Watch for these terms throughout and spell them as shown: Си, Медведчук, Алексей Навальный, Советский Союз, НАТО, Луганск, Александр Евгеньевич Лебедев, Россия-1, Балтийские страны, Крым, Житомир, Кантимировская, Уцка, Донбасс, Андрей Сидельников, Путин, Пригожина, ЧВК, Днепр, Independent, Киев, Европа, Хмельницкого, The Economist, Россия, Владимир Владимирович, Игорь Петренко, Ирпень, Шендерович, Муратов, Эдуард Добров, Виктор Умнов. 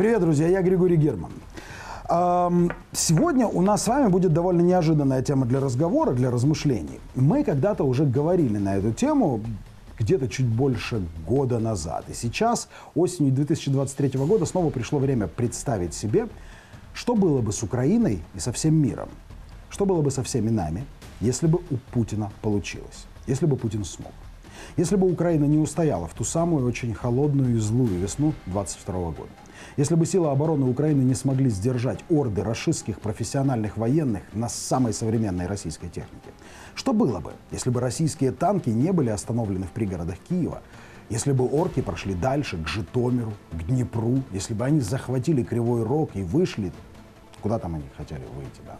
Привет, друзья, я Григорий Герман. Сегодня у нас с вами будет довольно неожиданная тема для разговора, для размышлений. Мы когда-то уже говорили на эту тему, где-то чуть больше года назад. И сейчас, осенью 2023 года, снова пришло время представить себе, что было бы с Украиной и со всем миром, что было бы со всеми нами, если бы у Путина получилось, если бы Путин смог. Если бы Украина не устояла в ту самую очень холодную и злую весну 22 года. Если бы силы обороны Украины не смогли сдержать орды рашистских профессиональных военных на самой современной российской технике. Что было бы, если бы российские танки не были остановлены в пригородах Киева? Если бы орки прошли дальше, к Житомиру, к Днепру? Если бы они захватили Кривой Рог и вышли... Куда там они хотели выйти, да?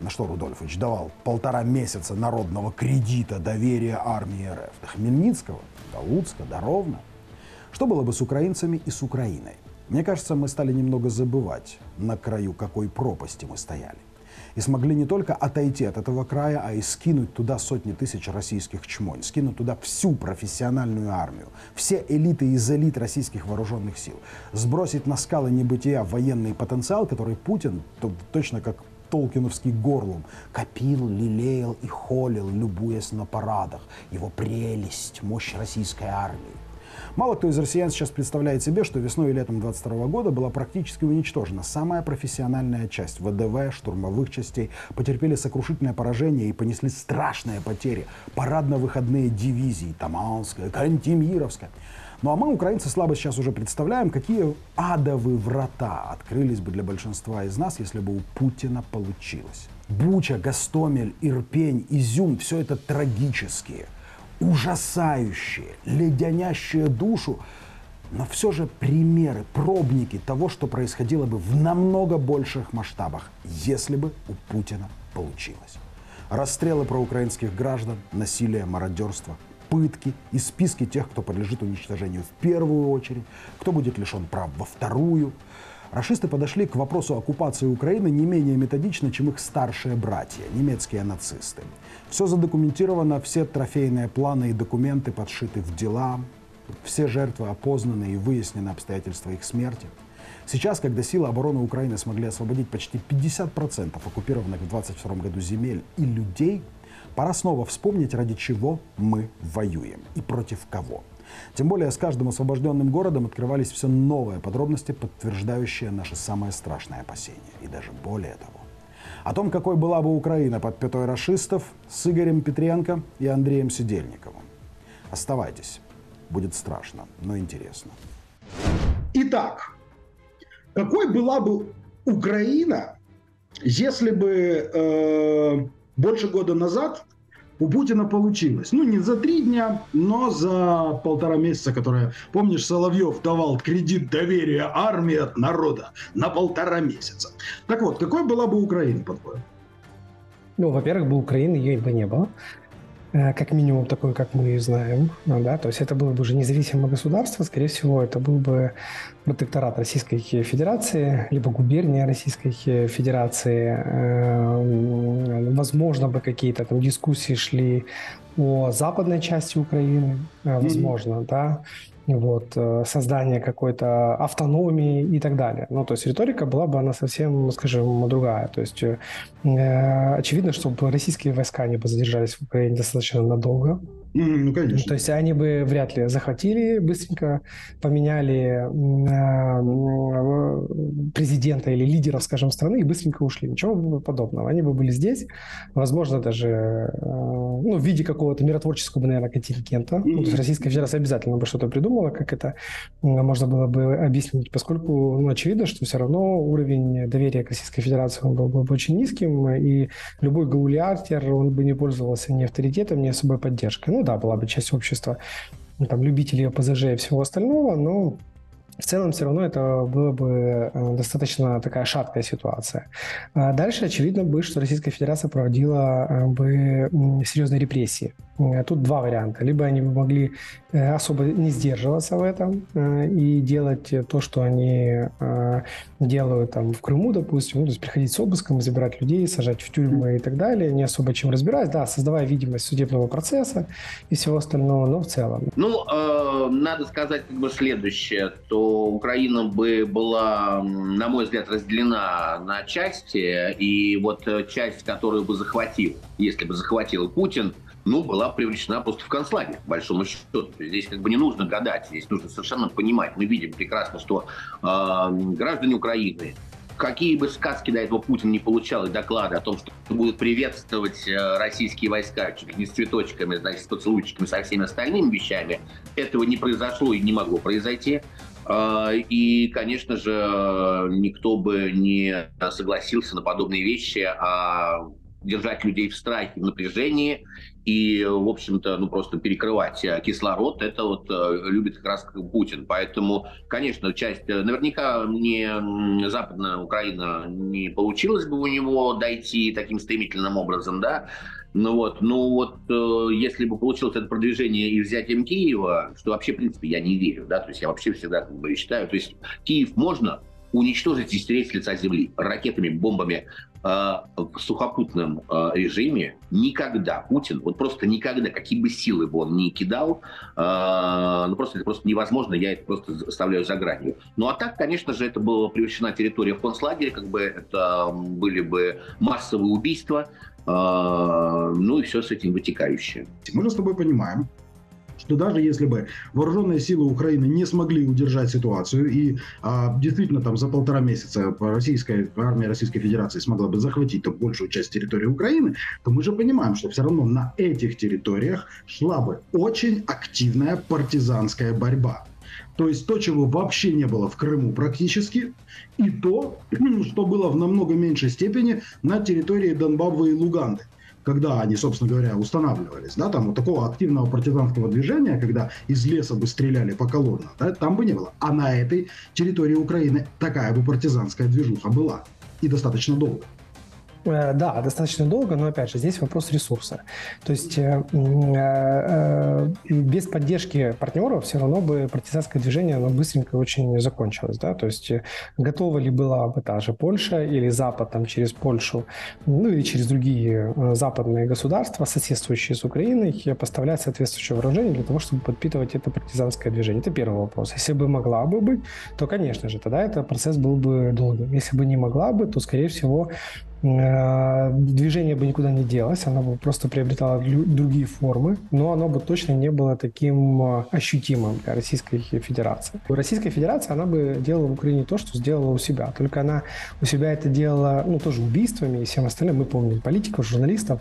На что Рудольфович давал 1,5 месяца народного кредита доверия армии РФ. До Хмельницкого, до Уцка, до Ровно. Что было бы с украинцами и с Украиной? Мне кажется, мы стали немного забывать, на краю какой пропасти мы стояли. И смогли не только отойти от этого края, а и скинуть туда сотни тысяч российских чмонь. Скинуть туда всю профессиональную армию. Все элиты из элит российских вооруженных сил. Сбросить на скалы небытия военный потенциал, который Путин, точно как толкиновский горлом, копил, лелеял и холил, любуясь на парадах. Его прелесть, мощь российской армии. Мало кто из россиян сейчас представляет себе, что весной и летом 22 года была практически уничтожена самая профессиональная часть ВДВ, штурмовых частей, потерпели сокрушительное поражение и понесли страшные потери. Парадно-выходные дивизии, Таманская, Кантимировская. Ну а мы, украинцы, слабо сейчас уже представляем, какие адовые врата открылись бы для большинства из нас, если бы у Путина получилось. Буча, Гостомель, Ирпень, Изюм – все это трагические, ужасающие, леденящие душу, но все же примеры, пробники того, что происходило бы в намного больших масштабах, если бы у Путина получилось. Расстрелы проукраинских граждан, насилие, мародерство – пытки и списки тех, кто подлежит уничтожению в первую очередь, кто будет лишен прав во вторую. Рашисты подошли к вопросу оккупации Украины не менее методично, чем их старшие братья, немецкие нацисты. Все задокументировано, все трофейные планы и документы подшиты в дела, все жертвы опознаны и выяснены обстоятельства их смерти. Сейчас, когда силы обороны Украины смогли освободить почти 50% оккупированных в 22 году земель и людей, пора снова вспомнить, ради чего мы воюем и против кого. Тем более, с каждым освобожденным городом открывались все новые подробности, подтверждающие наши самые страшные опасения. И даже более того. О том, какой была бы Украина под пятой рашистов, с Игорем Петренко и Андреем Сидельниковым. Оставайтесь. Будет страшно, но интересно. Итак, какой была бы Украина, если бы... Больше года назад у Путина получилось. Ну, не за 3 дня, но за 1,5 месяца, которые, помнишь, Соловьев давал кредит доверия армии от народа на 1,5 месяца. Так вот, какой была бы Украина, по-твоему? Ну, во-первых, бы Украины ее бы не было. Как минимум такой, как мы знаем. Да? То есть это было бы уже независимое государство. Скорее всего, это был бы протекторат Российской Федерации, либо губерния Российской Федерации. Возможно, бы какие-то там дискуссии шли о западной части Украины. Возможно, да. Вот, создание какой-то автономии и так далее. Ну, то есть риторика была бы, она совсем, скажем, другая. То есть очевидно, что российские войска не бы задержались в Украине достаточно надолго. Ну, конечно. То есть они бы вряд ли захватили, быстренько поменяли президента или лидеров, скажем, страны и быстренько ушли. Ничего подобного. Они бы были здесь, возможно, даже ну, в виде какого-то миротворческого, наверное, контингента. Mm-hmm. Ну, то есть Российская Федерация обязательно бы что-то придумала, как это можно было бы объяснить, поскольку ну, очевидно, что все равно уровень доверия к Российской Федерации он был бы очень низким, и любой гаулиартер, он бы не пользовался ни авторитетом, ни особой поддержкой. Ну да, была бы часть общества, там, любителей ОПЗЖ и всего остального, но в целом все равно это была бы достаточно такая шаткая ситуация. Дальше очевидно бы, что Российская Федерация проводила бы серьезные репрессии. Тут два варианта. Либо они бы могли особо не сдерживаться в этом и делать то, что они делают там, в Крыму, допустим, ну, то есть приходить с обыском, забирать людей, сажать в тюрьмы и так далее, не особо чем разбираясь, да, создавая видимость судебного процесса и всего остального, но в целом. Ну, надо сказать как бы следующее, то Украина бы была, на мой взгляд, разделена на части, и вот часть, которую бы захватил, если бы захватил Путин, ну, была привлечена просто в концлагерь, по большому счету. Здесь как бы не нужно гадать, здесь нужно совершенно понимать. Мы видим прекрасно, что граждане Украины, какие бы сказки до этого Путин не получал и доклады о том, что будут приветствовать российские войска чуть ли не с цветочками, значит, с поцелуйчиками, со всеми остальными вещами, этого не произошло и не могло произойти. И, конечно же, никто бы не согласился на подобные вещи, а держать людей в страхе, в напряжении и, в общем-то, ну, просто перекрывать кислород, это вот любит как раз Путин. Поэтому, конечно, часть, наверняка не Западная Украина не получилось бы у него дойти таким стремительным образом, да. Ну вот, если бы получилось это продвижение и взятием Киева, что вообще, в принципе, я не верю, да, то есть я вообще всегда как бы считаю, то есть Киев можно уничтожить и стереть с лица земли ракетами, бомбами, в сухопутном режиме никогда Путин, вот просто никогда, какие бы силы бы он ни кидал, ну просто это просто невозможно, я это просто оставляю за гранью. Ну а так, конечно же, это была превращена территория в концлагерь, как бы это были бы массовые убийства, ну и все с этим вытекающее. Мы же с тобой понимаем, что даже если бы вооруженные силы Украины не смогли удержать ситуацию, и действительно там за полтора месяца российская армия Российской Федерации смогла бы захватить там большую часть территории Украины, то мы же понимаем, что все равно на этих территориях шла бы очень активная партизанская борьба. То есть то, чего вообще не было в Крыму практически, и то, что было в намного меньшей степени на территории Донбасса и Луганды, когда они, собственно говоря, устанавливались, да, там вот такого активного партизанского движения, когда из леса бы стреляли по колоннам, да, там бы не было. А на этой территории Украины такая бы партизанская движуха была. И достаточно долго. Да, достаточно долго, но, опять же, здесь вопрос ресурса. То есть без поддержки партнеров все равно бы партизанское движение, оно быстренько очень закончилось. Да? То есть готова ли была бы та же Польша или Запад там, через Польшу, ну или через другие западные государства, соседствующие с Украиной, поставлять соответствующее вооружение для того, чтобы подпитывать это партизанское движение? Это первый вопрос. Если бы могла бы быть, то, конечно же, тогда этот процесс был бы долгим. Если бы не могла бы, то, скорее всего, движение бы никуда не делось, оно бы просто приобретало другие формы, но оно бы точно не было таким ощутимым для Российской Федерации. Российская Федерация, она бы делала в Украине то, что сделала у себя, только она у себя это делала, ну, тоже убийствами и всем остальным, мы помним политиков, журналистов,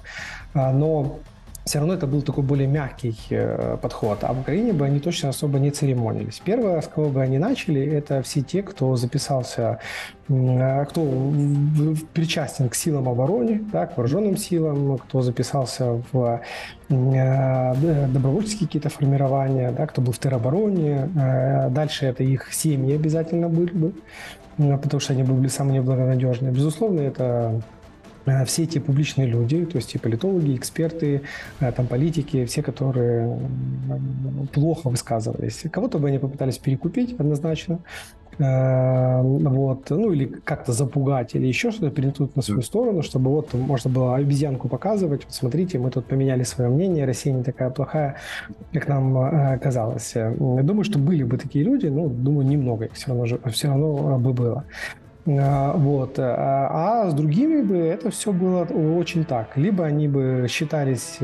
но все равно это был такой более мягкий подход. А в Украине бы они точно особо не церемонились. Первое, с кого бы они начали, это все те, кто записался, кто причастен к силам обороны, да, к вооруженным силам, кто записался в добровольческие какие-то формирования, да, кто был в теробороне. Дальше это их семьи обязательно были бы, потому что они были самые неблагонадежные. Безусловно, это все эти публичные люди, то есть и политологи, эксперты, там, политики, все, которые плохо высказывались. Кого-то бы они попытались перекупить однозначно, вот, ну или как-то запугать, или еще что-то перенесут на свою сторону, чтобы вот можно было обезьянку показывать. Вот смотрите, мы тут поменяли свое мнение, Россия не такая плохая, как нам казалось. Я думаю, что были бы такие люди, но, думаю, немного их все равно бы было. Вот. А с другими бы это все было очень так. Либо они бы считались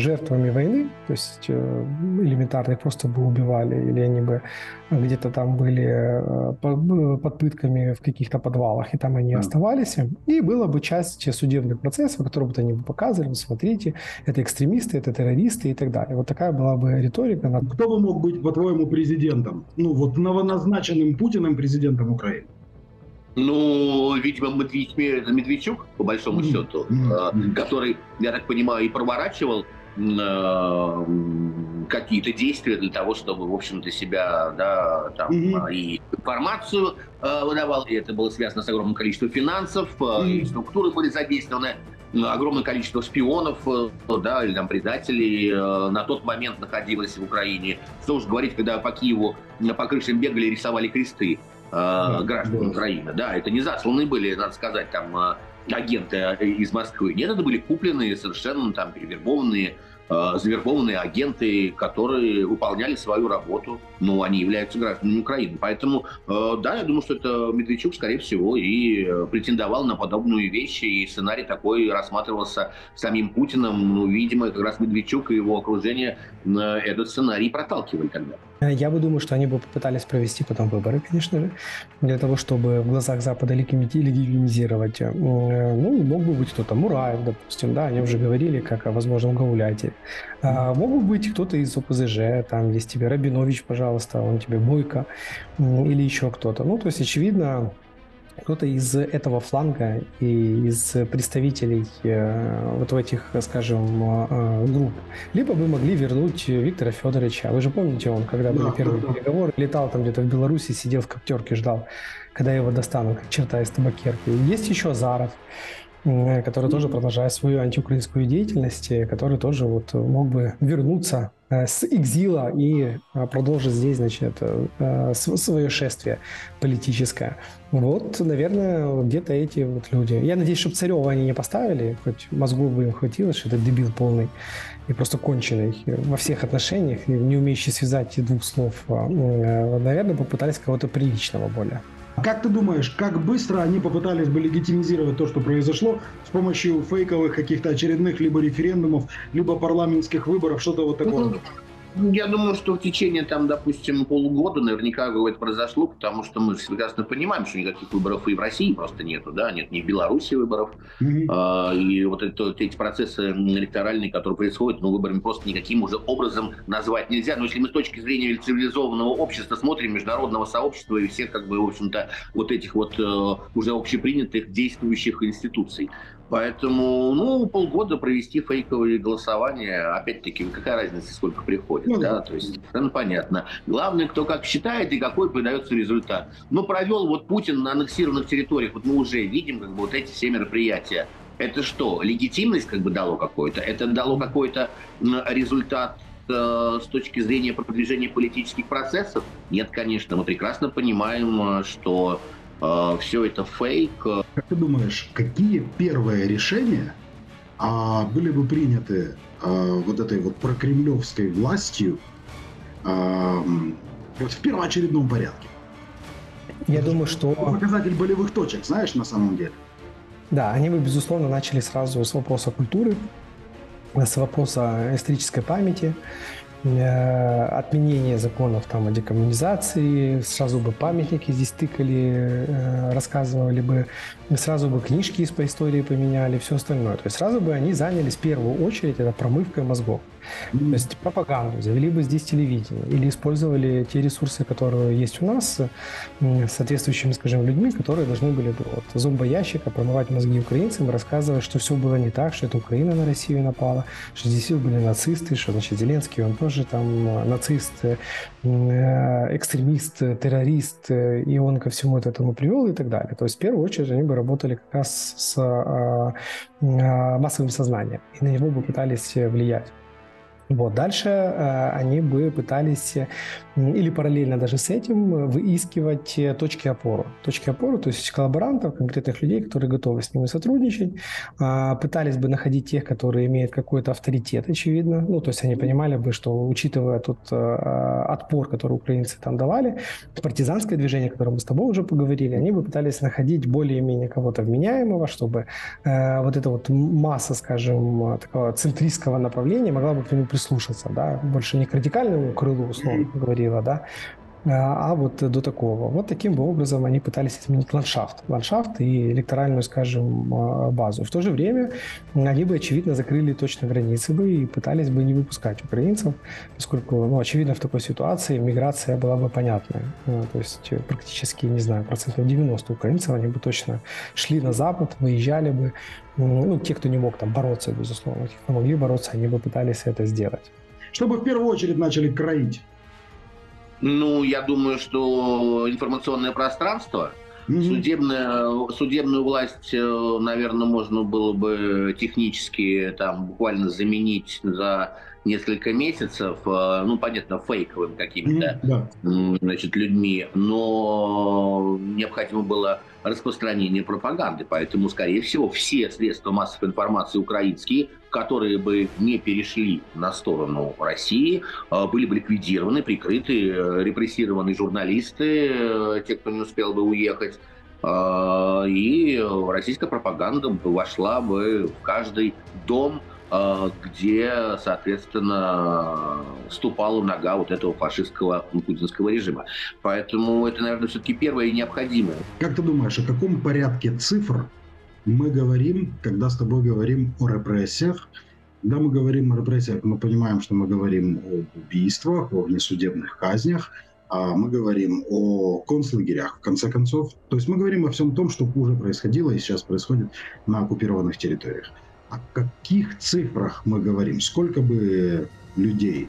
жертвами войны, то есть элементарно их просто бы убивали, или они бы где-то там были под пытками в каких-то подвалах, и там они оставались. И была бы часть судебных процессов, которые бы они показывали, смотрите, это экстремисты, это террористы и так далее. Вот такая была бы риторика. Кто бы мог быть, по-твоему, президентом? Ну вот новоназначенным Путиным президентом Украины? Ну, видимо, Медведчук, по большому счету, который, я так понимаю, и проворачивал какие-то действия для того, чтобы, в общем-то, себя, да, там, и информацию выдавал, и это было связано с огромным количеством финансов, и структуры были задействованы, огромное количество шпионов, да, или там предателей на тот момент находилось в Украине. Что уж говорить, когда по Киеву по крышам бегали и рисовали кресты. Граждан Украины, да, это не засланы были, надо сказать, там агенты из Москвы. Нет, это были купленные, совершенно там перевербованные завербованные агенты, которые выполняли свою работу, но они являются гражданами Украины. Поэтому, да, я думаю, что это Медведчук, скорее всего, и претендовал на подобную вещь, и сценарий такой рассматривался самим Путиным. Ну, видимо, как раз Медведчук и его окружение этот сценарий проталкивали тогда. Я бы думаю, что они бы попытались провести потом выборы, конечно же, для того, чтобы в глазах Запада легитимизировать. Ну, мог бы быть кто-то, Мураев, допустим, да, они уже говорили, как о возможном гауляте. Мог бы быть кто-то из ОПЗЖ, там есть тебе Рабинович, пожалуйста, он тебе Буйко, или еще кто-то. Ну, то есть, очевидно, кто-то из этого фланга и из представителей вот в этих, скажем, групп. Либо вы могли вернуть Виктора Федоровича. Вы же помните, он, когда были первые переговоры, летал там где-то в Беларуси, сидел в коптерке, ждал, когда его достанут, как черта из табакерки. Есть еще Заров, который тоже продолжает свою антиукраинскую деятельность, который тоже вот мог бы вернуться с экзила и продолжить здесь, значит, свое шествие политическое. Вот, наверное, где-то эти вот люди. Я надеюсь, чтобы Царева они не поставили, хоть мозгу бы им хватило, что это дебил полный и просто конченый во всех отношениях, не умеющий связать двух слов. Наверное, попытались кого-то приличного более. Как ты думаешь, как быстро они попытались бы легитимизировать то, что произошло, с помощью фейковых каких-то очередных либо референдумов, либо парламентских выборов, что-то вот такое? Я думаю, что в течение, там, допустим, полугода наверняка это произошло, потому что мы прекрасно понимаем, что никаких выборов и в России просто нету, да, нет ни в Беларуси выборов, и вот эти процессы электоральные, которые происходят, ну, выборами просто никаким уже образом назвать нельзя. Но если мы с точки зрения цивилизованного общества смотрим, международного сообщества и всех, как бы, в общем-то, вот этих вот уже общепринятых действующих институций. Поэтому, ну, полгода провести фейковые голосования, опять-таки, какая разница, сколько приходит, да, то есть, ну, понятно. Главное, кто как считает и какой подается результат. Ну, провел вот Путин на аннексированных территориях, вот мы уже видим, как бы, вот эти все мероприятия. Это что, легитимность, как бы, дало какое-то? Это дало какой-то результат с точки зрения продвижения политических процессов? Нет, конечно, мы прекрасно понимаем, что... все это фейк. Как ты думаешь, какие первые решения были бы приняты вот этой вот прокремлевской властью вот в первоочередном порядке? Я думаю, что... Показатель болевых точек, знаешь, на самом деле. Да, они бы, безусловно, начали сразу с вопроса культуры, с вопроса исторической памяти, отменение законов там о декоммунизации, сразу бы памятники здесь тыкали, рассказывали бы, сразу бы книжки по истории поменяли, все остальное. То есть сразу бы они занялись в первую очередь это промывкой мозгов. То есть пропаганду, завели бы здесь телевидение или использовали те ресурсы, которые есть у нас, с соответствующими, скажем, людьми, которые должны были от зомбоящика промывать мозги украинцам, рассказывать, что все было не так, что это Украина на Россию напала, что здесь были нацисты, что, значит, Зеленский, он тоже там нацист, экстремист, террорист, и он ко всему этому привел и так далее. То есть в первую очередь они бы работали как раз с массовым сознанием, и на него бы пытались влиять. Вот. Дальше они бы пытались, или параллельно даже с этим, выискивать точки опоры. Точки опоры, то есть коллаборантов, конкретных людей, которые готовы с ними сотрудничать. Пытались бы находить тех, которые имеют какой-то авторитет, очевидно. Ну, то есть они понимали бы, что, учитывая тот отпор, который украинцы там давали, партизанское движение, о котором мы с тобой уже поговорили, они бы пытались находить более-менее кого-то вменяемого, чтобы вот эта вот масса, скажем, такого центристского направления могла бы прислушаться, да, больше не к радикальному крылу, условно говорила, да, а вот до такого. Вот таким бы образом они пытались изменить ландшафт и электоральную, скажем, базу. В то же время они бы, очевидно, закрыли точно границы бы и пытались бы не выпускать украинцев, поскольку, ну, очевидно, в такой ситуации миграция была бы понятна. То есть практически, не знаю, 90% украинцев, они бы точно шли на Запад, выезжали бы. Ну, те, кто не мог там бороться, безусловно, те, кто могли бороться, они бы пытались это сделать. Чтобы в первую очередь начали кроить. Ну, я думаю, что информационное пространство, судебную власть, наверное, можно было бы технически там буквально заменить за несколько месяцев, ну, понятно, фейковым какими-то, значит, людьми, но необходимо было распространение пропаганды, поэтому, скорее всего, все средства массовой информации украинские, которые бы не перешли на сторону России, были бы ликвидированы, прикрыты, репрессированы журналисты, те, кто не успел бы уехать, и российская пропаганда вошла бы в каждый дом, где, соответственно, ступала нога вот этого фашистского путинского режима. Поэтому это, наверное, все-таки первое и необходимое. Как ты думаешь, о каком порядке цифр мы говорим, когда с тобой говорим о репрессиях? Когда мы говорим о репрессиях, мы понимаем, что мы говорим об убийствах, о внесудебных казнях, а мы говорим о концлагерях, в конце концов. То есть мы говорим о всем том, что уже происходило и сейчас происходит на оккупированных территориях. О каких цифрах мы говорим? Сколько бы людей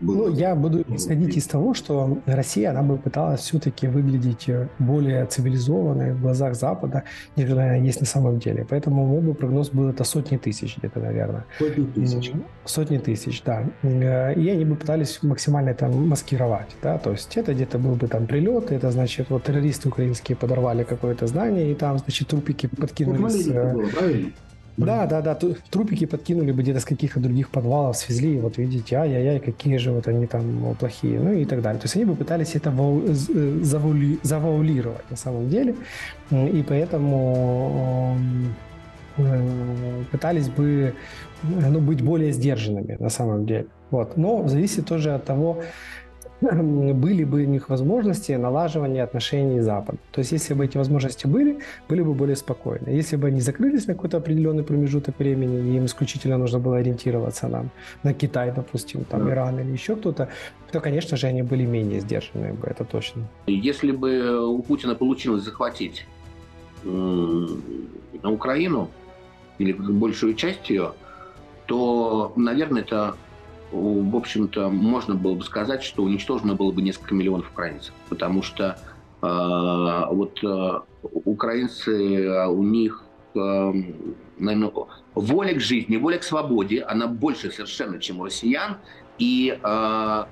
было? Ну, я буду исходить из того, что Россия, она бы пыталась все-таки выглядеть более цивилизованной в глазах Запада, нежели она есть на самом деле. Поэтому мой бы прогноз был это сотни тысяч где-то, наверное. Сотни тысяч? Сотни тысяч, да. И они бы пытались максимально там маскировать, да, то есть это где-то был бы там прилет, это значит, вот террористы украинские подорвали какое-то здание, и там, значит, трупики подкинулись. Да, трупики подкинули бы где-то с каких-то других подвалов, свезли, и вот видите, ай-яй-яй, какие же вот они там плохие, ну и так далее. То есть они бы пытались это завуалировать на самом деле, и поэтому пытались бы, ну, быть более сдержанными на самом деле. Вот. Но зависит тоже от того, были бы у них возможности налаживания отношений с Западом. То есть, если бы эти возможности были бы более спокойны. Если бы они закрылись на какой-то определенный промежуток времени, и им исключительно нужно было ориентироваться на Китай, допустим, там, Иран или еще кто-то, то, конечно же, они были менее сдержанные бы, это точно. Если бы у Путина получилось захватить Украину, или большую часть ее, то, наверное, это... В общем-то, можно было бы сказать, что уничтожено было бы несколько миллионов украинцев, потому что украинцы, у них, наверное, воля к жизни, воля к свободе, она больше совершенно, чем у россиян, и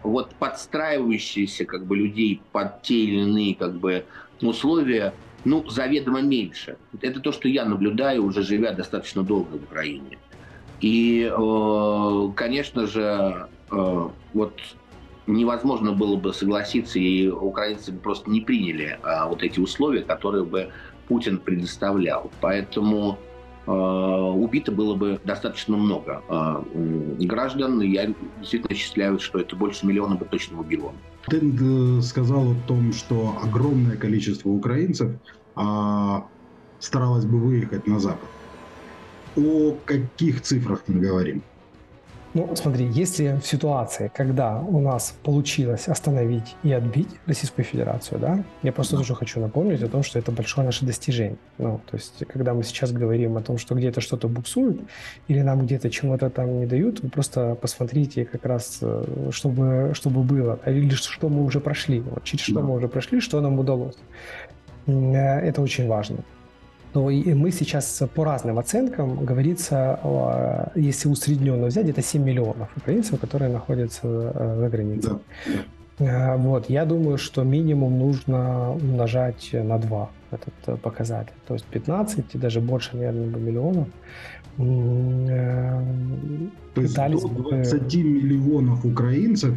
вот подстраивающиеся как бы людей под те или иные как бы условия, ну, заведомо меньше. Это то, что я наблюдаю, уже живя достаточно долго в Украине. И, конечно же, вот невозможно было бы согласиться, и украинцы бы просто не приняли вот эти условия, которые бы Путин предоставлял. Поэтому убито было бы достаточно много граждан. Я действительно считаю, что это больше миллиона бы точно убило. Ты сказал о том, что огромное количество украинцев старалось бы выехать на Запад. О каких цифрах мы говорим? Ну, смотри, если в ситуации, когда у нас получилось остановить и отбить Российскую Федерацию, да, я просто тоже хочу напомнить о том, что это большое наше достижение. Ну, то есть, когда мы сейчас говорим о том, что где-то что-то буксует, или нам где-то чего-то там не дают, вы просто посмотрите как раз, чтобы было, или что мы уже прошли, вот, через что мы уже прошли, что нам удалось. Это очень важно. Но и мы сейчас по разным оценкам, говорится, если усредненно взять, где-то 7 миллионов украинцев, которые находятся за границей. Да. Вот, я думаю, что минимум нужно умножать на 2 этот показатель. То есть 15 и даже больше, наверное, миллионов. То есть до 20 миллионов украинцев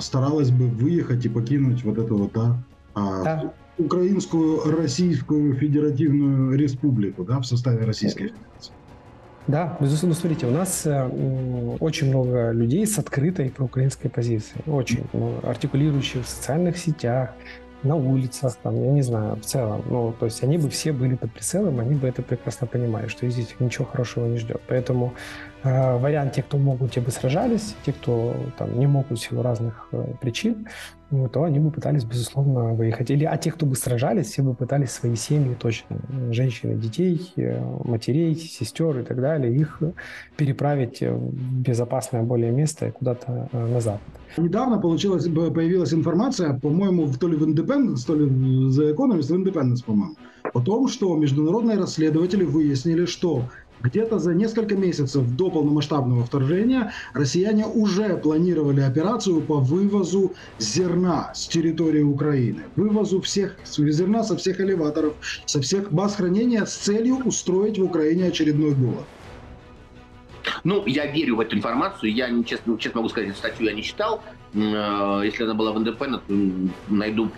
старалось бы выехать и покинуть вот это вот, да? Украинскую Российскую Федеративную Республику, да, в составе Российской Федерации. Да, безусловно, смотрите, у нас очень много людей с открытой проукраинской позицией, очень много артикулирующих в социальных сетях, на улицах, там, я не знаю, в целом. Ну, то есть они бы все были под прицелом, они бы это прекрасно понимали, что из них ничего хорошего не ждет. Поэтому вариант, те, кто могут, те бы сражались, те, кто там не могут в силу разных причин, то они бы пытались, безусловно, выехать. Или, а те, кто бы сражались, все бы пытались свои семьи точно, женщин, детей, матерей, сестер и так далее, их переправить в безопасное более место куда-то на запад. Недавно появилась информация, по-моему, то ли в Independence, то ли в The Economist, в Independence, по-моему, о том, что международные расследователи выяснили, что Где-то за несколько месяцев до полномасштабного вторжения россияне уже планировали операцию по вывозу зерна с территории Украины, вывозу всех зерна со всех элеваторов, со всех баз хранения с целью устроить в Украине очередной голод. Ну, я верю в эту информацию, я, честно могу сказать, эту статью я не читал, если она была в НДП, найду,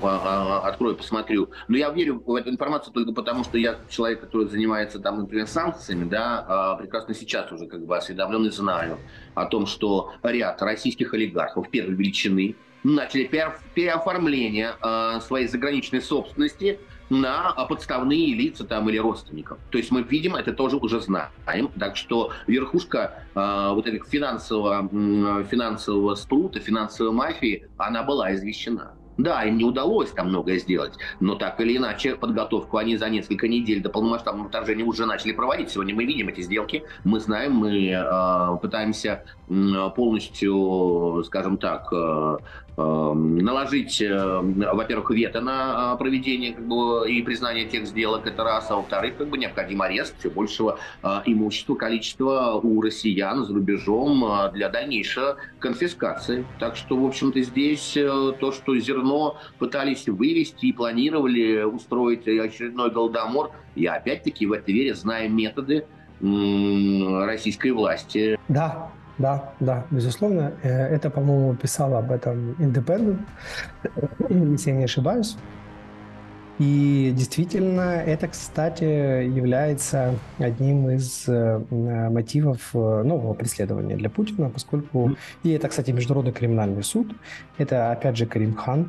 открою, посмотрю. Но я верю в эту информацию только потому, что я человек, который занимается, там, например, санкциями, да, прекрасно сейчас уже как бы осведомлен и знаю о том, что ряд российских олигархов первой величины начали переоформление своей заграничной собственности на подставные лица там или родственников. То есть мы видим, это тоже уже знаем. Так что верхушка вот этих финансового спрута, финансовой мафии, она была извещена. Да, им не удалось там многое сделать, но так или иначе подготовку они за несколько недель до полномасштабного вторжения уже начали проводить. Сегодня мы видим эти сделки, мы знаем, мы пытаемся полностью, скажем так, наложить, во-первых, вето на проведение как бы, и признание тех сделок, это раз, а во-вторых, как бы, необходим арест все большего имущества, количества у россиян за рубежом для дальнейшей конфискации. Так что, в общем-то, здесь то, что зерно пытались вывести и планировали устроить очередной голодомор, я опять-таки в это верю, зная методы российской власти. Да. Да, да, безусловно. Это, по-моему, писал об этом Independent, если я не ошибаюсь. И действительно, это, кстати, является одним из мотивов нового преследования для Путина, поскольку... И это, кстати, Международный криминальный суд. Это, опять же, Карим Хан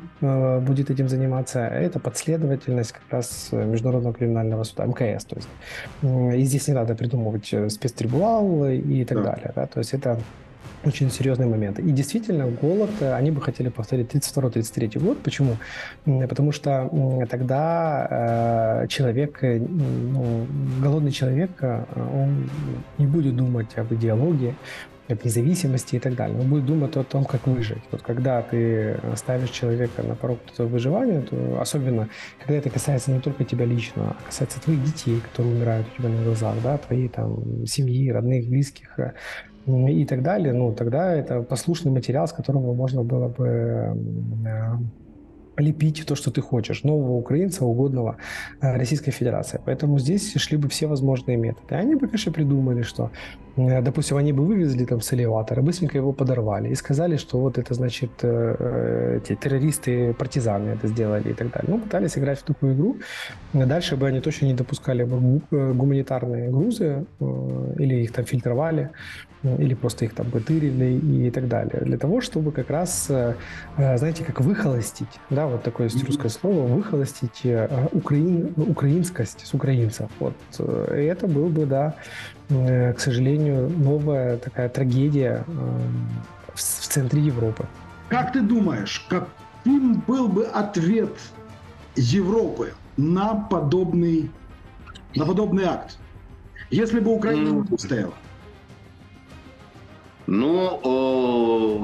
будет этим заниматься. Это последовательность как раз Международного криминального суда, МКС. То есть. И здесь не надо придумывать спецтрибунал и так далее. Да? То есть это... Очень серьезные моменты. И действительно, голод они бы хотели повторить 1932-1933 год. Почему? Потому что тогда человек, голодный человек, он не будет думать об идеологии, об независимости и так далее. Он будет думать о том, как выжить. Вот когда ты ставишь человека на порог выживания, то особенно, когда это касается не только тебя лично, а касается твоих детей, которые умирают у тебя на глазах, да, твоей там, семьи, родных, близких, и так далее, ну тогда это послушный материал, с которого можно было бы лепить то, что ты хочешь, нового украинца, угодного Российской Федерации. Поэтому здесь шли бы все возможные методы. Они бы, конечно, придумали, что, допустим, они бы вывезли там с элеватора, быстренько его подорвали и сказали, что вот это, значит, эти террористы, партизаны это сделали и так далее. Ну, пытались играть в такую игру. Дальше бы они точно не допускали бы гуманитарные грузы или их там фильтровали, или просто их там бытырили и так далее. Для того, чтобы как раз, знаете, как выхолостить, да, вот такое есть русское слово, выхолостить украинскость с украинцев. Вот. И это был бы, да, к сожалению, новая такая трагедия в центре Европы. Как ты думаешь, каким был бы ответ Европы на подобный акт, если бы Украина не устояла? Ну,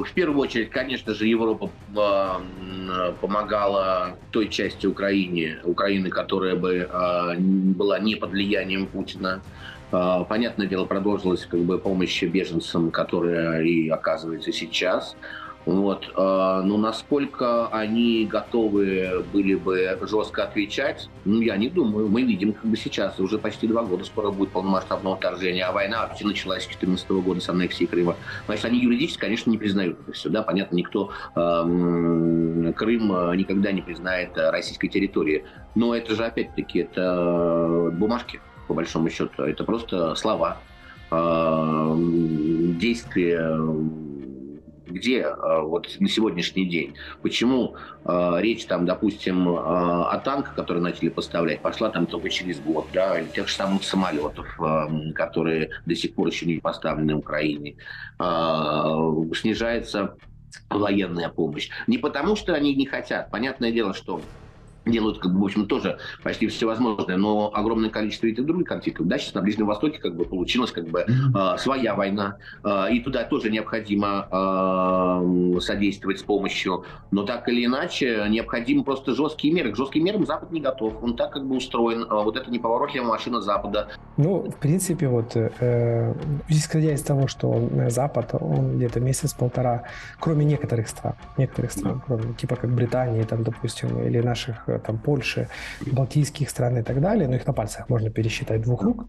в первую очередь, конечно же, Европа помогала той части Украины, которая бы была не под влиянием Путина. Понятное дело, продолжилась как бы помощь беженцам, которая и оказывается сейчас. Вот. Но насколько они готовы были бы жестко отвечать, ну, я не думаю. Мы видим как бы сейчас, уже почти 2 года скоро будет полномасштабного вторжения, а война вообще началась с 2014 года, с аннексии Крыма. Значит, они юридически, конечно, не признают это все. Да? Понятно, никто Крым никогда не признает российской территории. Но это же, опять-таки, это бумажки, по большому счету. Это просто слова, действия. Где вот на сегодняшний день? Почему речь там, допустим, о танках, которые начали поставлять, пошла там только через год, да, или тех же самых самолетов, которые до сих пор еще не поставлены в Украине, снижается военная помощь. Не потому, что они не хотят. Понятное дело, что делают, как бы, в общем, тоже почти всевозможное, но огромное количество этих других конфликтов. Да, сейчас на Ближнем Востоке как бы получилась как бы своя война, и туда тоже необходимо содействовать с помощью. Но так или иначе необходимы просто жесткие меры. К жестким мерам Запад не готов. Он так как бы устроен. Вот эта неповоротливая машина Запада. Ну, в принципе, вот, исходя из того, что Запад, он где-то месяц-полтора, кроме некоторых стран, кроме, типа как Британии, там, допустим, или наших, там, Польши, балтийских стран и так далее, но их на пальцах можно пересчитать двух рук,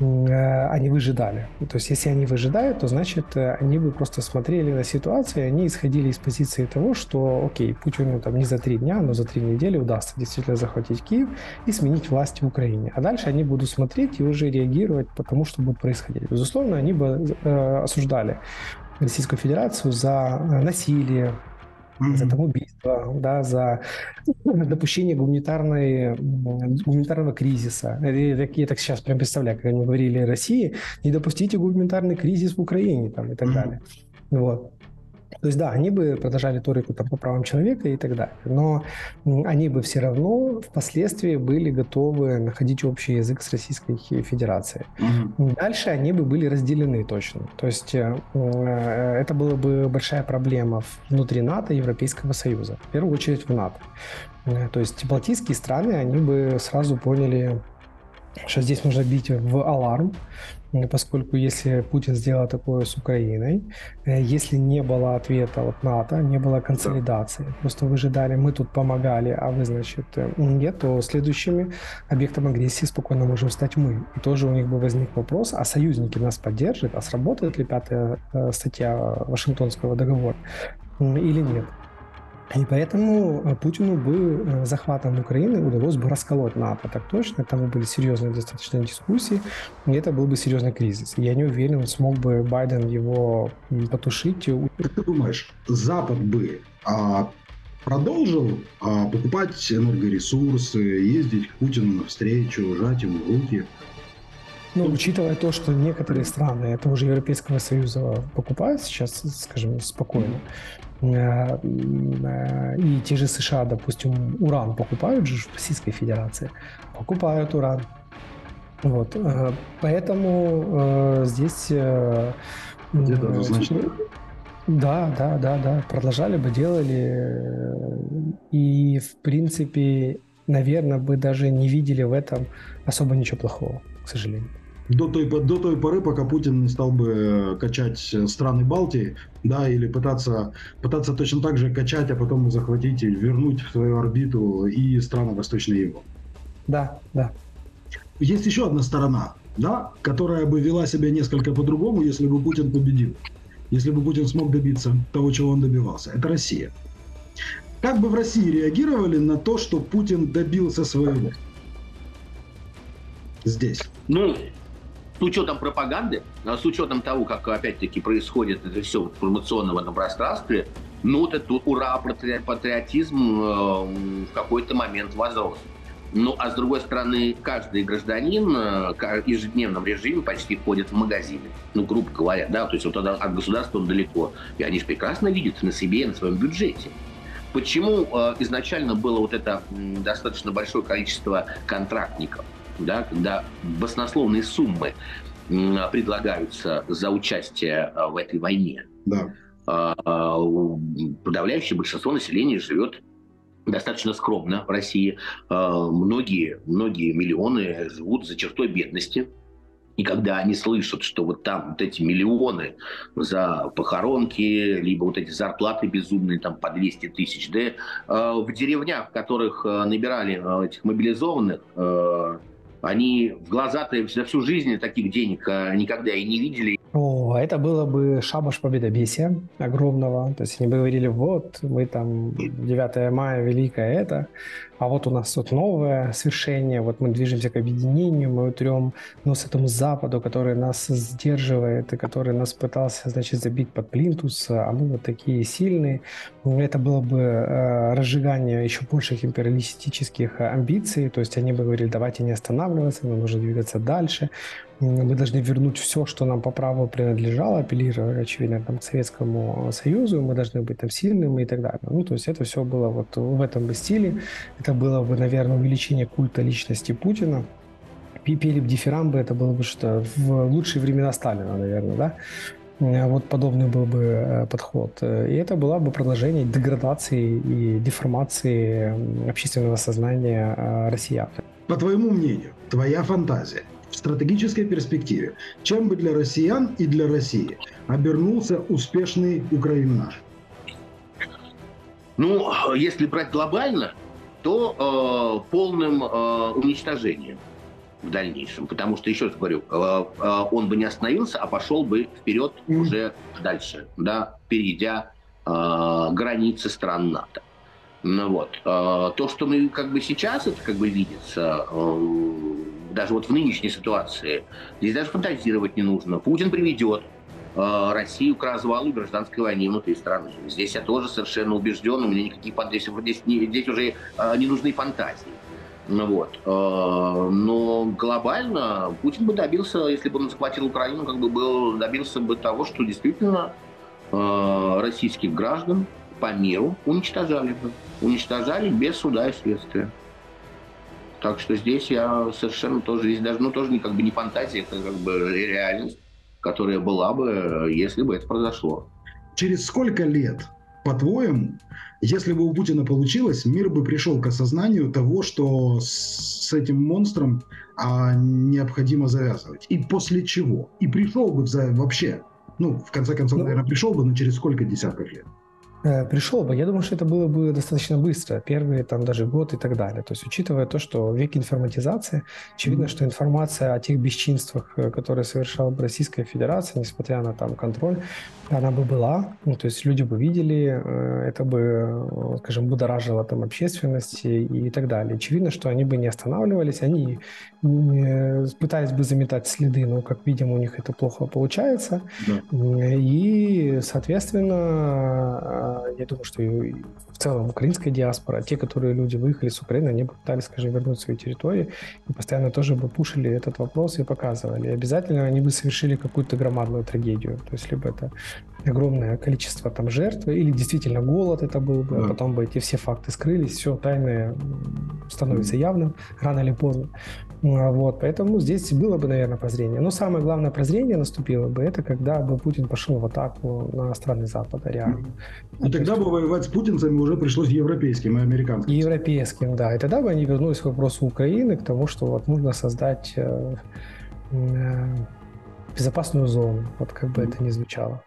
они выжидали. То есть, если они выжидают, то, значит, они бы просто смотрели на ситуацию, они исходили из позиции того, что, окей, Путину там не за 3 дня, но за 3 недели удастся действительно захватить Киев и сменить власть в Украине. А дальше они будут смотреть и уже реагировать по тому, что будет происходить. Безусловно, они бы осуждали Российскую Федерацию за насилие, за там убийство, да, за допущение гуманитарного кризиса. Я так сейчас прям представляю, как они говорили России, не допустите гуманитарный кризис в Украине там, и так далее. Вот. То есть, да, они бы продолжали риторику там, по правам человека и так далее, но они бы все равно впоследствии были готовы находить общий язык с Российской Федерацией. Дальше они бы были разделены точно. То есть, это была бы большая проблема внутри НАТО и Европейского Союза. В первую очередь в НАТО. То есть, балтийские страны, они бы сразу поняли, что здесь нужно бить в аларм, поскольку если Путин сделал такое с Украиной, если не было ответа от НАТО, не было консолидации, просто выжидали, мы тут помогали, а вы, значит, нет, то следующими объектом агрессии спокойно можем стать мы. И тоже у них бы возник вопрос, а союзники нас поддержат, а сработает ли 5-я статья Вашингтонского договора или нет? И поэтому Путину бы захватом Украины удалось бы расколоть НАТО, так точно, там были серьезные достаточно дискуссии, и это был бы серьезный кризис. Я не уверен, смог бы Байден его потушить. Как ты думаешь, Запад бы продолжил покупать энергоресурсы, ездить к Путину навстречу, жать ему руки? Ну, учитывая то, что некоторые страны этого же Европейского Союза покупают сейчас, скажем, спокойно, и те же США, допустим, уран покупают же в Российской Федерации, покупают уран. Вот. Поэтому здесь... Где-то однозначно. Да. Продолжали бы, делали. И, в принципе, наверное, бы даже не видели в этом особо ничего плохого, к сожалению. До той поры, пока Путин не стал бы качать страны Балтии, да, или пытаться точно так же качать, а потом захватить и вернуть в свою орбиту и страны Восточной Европы. Да. Есть еще одна сторона, да, которая бы вела себя несколько по-другому, если бы Путин победил, если бы Путин смог добиться того, чего он добивался. Это Россия. Как бы в России реагировали на то, что Путин добился своего здесь? Ну, с учетом пропаганды, с учетом того, как опять-таки происходит это все в информационном пространстве, ну, вот этот ура-патриотизм в какой-то момент возрос. Ну, а с другой стороны, каждый гражданин в ежедневном режиме почти ходит в магазины. Ну, грубо говоря, да, то есть вот от государства он далеко. И они же прекрасно видят на себе и на своем бюджете. Почему изначально было вот это достаточно большое количество контрактников? Да, когда баснословные суммы предлагаются за участие в этой войне. Да. Подавляющее большинство населения живет достаточно скромно в России. Многие миллионы живут за чертой бедности. И когда они слышат, что вот там вот эти миллионы за похоронки, либо вот эти зарплаты безумные, там по 200 тысяч, да, в деревнях, в которых набирали этих мобилизованных, они в глаза-то за всю жизнь таких денег никогда и не видели. О, это было бы шабаш победобесия огромного. То есть они бы говорили, вот, мы там 9 мая, великое это, а вот у нас вот новое свершение, вот мы движемся к объединению, мы утрем нос этому Западу, который нас сдерживает, и который нас пытался, значит, забить под плинтус, а мы вот такие сильные. Это было бы разжигание еще больших империалистических амбиций, то есть они бы говорили, давайте не останавливаться, нам нужно двигаться дальше. Мы должны вернуть все, что нам по праву принадлежало, апеллировали, очевидно, там, к Советскому Союзу, мы должны быть там сильными и так далее. Ну, то есть это все было вот в этом бы стиле. Это было бы, наверное, увеличение культа личности Путина. Пели бы дифирамбы, это было бы что-то в лучшие времена Сталина, наверное, да? Вот подобный был бы подход. И это было бы продолжение деградации и деформации общественного сознания россиян. По твоему мнению, твоя фантазия, в стратегической перспективе, чем бы для россиян и для России обернулся успешный украинаж? Ну, если брать глобально, то полным уничтожением в дальнейшем. Потому что, еще раз говорю, он бы не остановился, а пошел бы вперед уже дальше, да, перейдя границы стран НАТО. Ну, вот. То, что мы как бы сейчас, это как бы видится, даже вот в нынешней ситуации, здесь даже фантазировать не нужно. Путин приведет Россию к развалу гражданской войны внутри страны. Здесь я тоже совершенно убежден, у меня никаких фантазий, здесь уже не нужны фантазии. Вот. Но глобально Путин бы добился, если бы он захватил Украину, как бы был, добился бы того, что действительно российских граждан по миру уничтожали бы. Уничтожали без суда и следствия. Так что здесь я совершенно тоже, здесь даже, ну, тоже как бы не фантазия, это как бы реальность, которая была бы, если бы это произошло. Через сколько лет, по-твоему, если бы у Путина получилось, мир бы пришел к осознанию того, что с этим монстром необходимо завязывать? И после чего? И пришел бы вообще, ну, в конце концов, наверное, пришел бы, но через сколько десятков лет? Пришел бы. Я думаю, что это было бы достаточно быстро. Первые там даже год и так далее. То есть, учитывая то, что век информатизации, очевидно, что информация о тех бесчинствах, которые совершала Российская Федерация, несмотря на там контроль, она бы была. Ну, то есть, люди бы видели, это бы, скажем, будоражило там общественность и так далее. Очевидно, что они бы не останавливались, они пытались бы заметать следы, но, как видим, у них это плохо получается. Да. И, соответственно, я думаю, что в целом украинская диаспора, те, которые люди выехали с Украины, они пытались, скажем, вернуть свои территории и постоянно тоже бы пушили этот вопрос и показывали. И обязательно они бы совершили какую-то громадную трагедию. То есть, либо это огромное количество там жертв, или действительно голод это был бы, а потом бы эти все факты скрылись, все тайное становится явным, рано или поздно. Вот, поэтому здесь было бы, наверное, прозрение. Но самое главное прозрение наступило бы, это когда бы Путин пошел в атаку на страны Запада, реально. И тогда бы воевать с путинцами уже пришлось европейским и американским. Европейским, да. И тогда бы они вернулись к вопросу Украины, к тому, что вот нужно создать безопасную зону, вот как бы это ни звучало.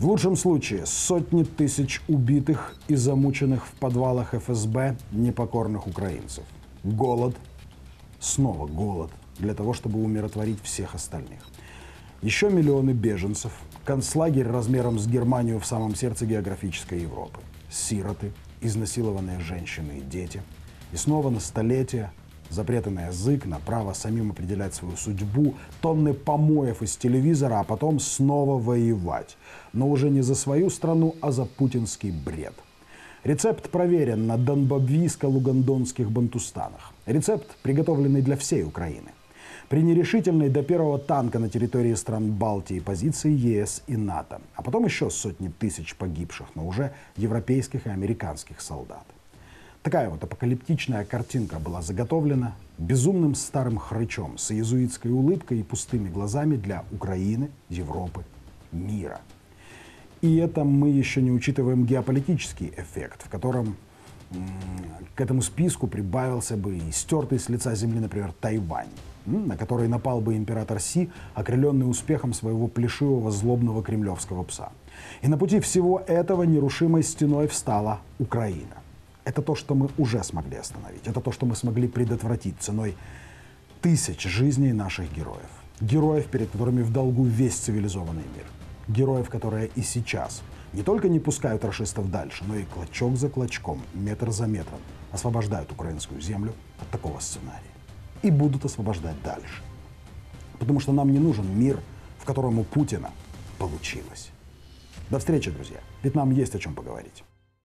В лучшем случае сотни тысяч убитых и замученных в подвалах ФСБ непокорных украинцев. Голод. Снова голод для того, чтобы умиротворить всех остальных. Еще миллионы беженцев, концлагерь размером с Германию в самом сердце географической Европы, сироты, изнасилованные женщины и дети. И снова на столетия запреты на язык, на право самим определять свою судьбу, тонны помоев из телевизора, а потом снова воевать. Но уже не за свою страну, а за путинский бред. Рецепт проверен на донбабвийско-лугандонских бантустанах. Рецепт, приготовленный для всей Украины. При нерешительной до первого танка на территории стран Балтии позиции ЕС и НАТО. А потом еще сотни тысяч погибших, но уже европейских и американских солдат. Такая вот апокалиптичная картинка была заготовлена безумным старым хрычом с иезуитской улыбкой и пустыми глазами для Украины, Европы, мира. И это мы еще не учитываем геополитический эффект, в котором к этому списку прибавился бы и стертый с лица земли, например, Тайвань, на который напал бы император Си, окрыленный успехом своего плешивого злобного кремлевского пса. И на пути всего этого нерушимой стеной встала Украина. Это то, что мы уже смогли остановить, это то, что мы смогли предотвратить ценой тысяч жизней наших героев. Героев, перед которыми в долгу весь цивилизованный мир. Героев, которые и сейчас не только не пускают рашистов дальше, но и клочок за клочком, метр за метром освобождают украинскую землю от такого сценария. И будут освобождать дальше. Потому что нам не нужен мир, в котором у Путина получилось. До встречи, друзья. Ведь нам есть о чем поговорить.